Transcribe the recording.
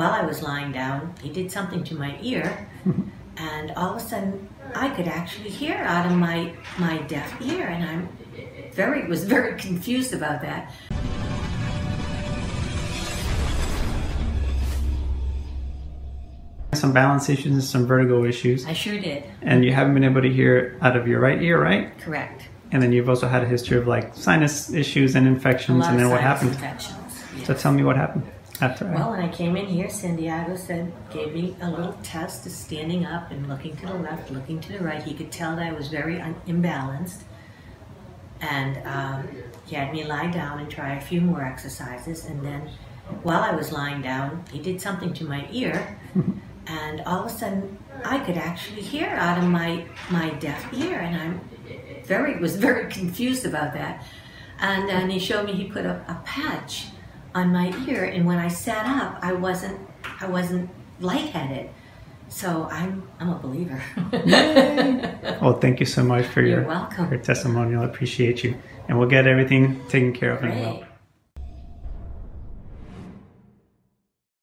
While I was lying down, he did something to my ear, and all of a sudden I could actually hear out of my deaf ear, and I was very confused about that. Some balance issues and some vertigo issues. I sure did. And you haven't been able to hear out of your right ear, right? Correct. And then you've also had a history of like sinus issues and infections, and then what happened? Yes. So tell me what happened after. Well, when I came in here, Santiago gave me a little test of standing up and looking to the left, looking to the right. He could tell that I was very imbalanced, and he had me lie down and try a few more exercises. And then, while I was lying down, he did something to my ear. And all of a sudden, I could actually hear out of my deaf ear, and I was very confused about that. And then he showed me, he put a patch on my ear, and when I sat up, I wasn't lightheaded. So I'm a believer. Well, thank you so much for your testimonial. I appreciate you, and we'll get everything taken care of. Great. And well.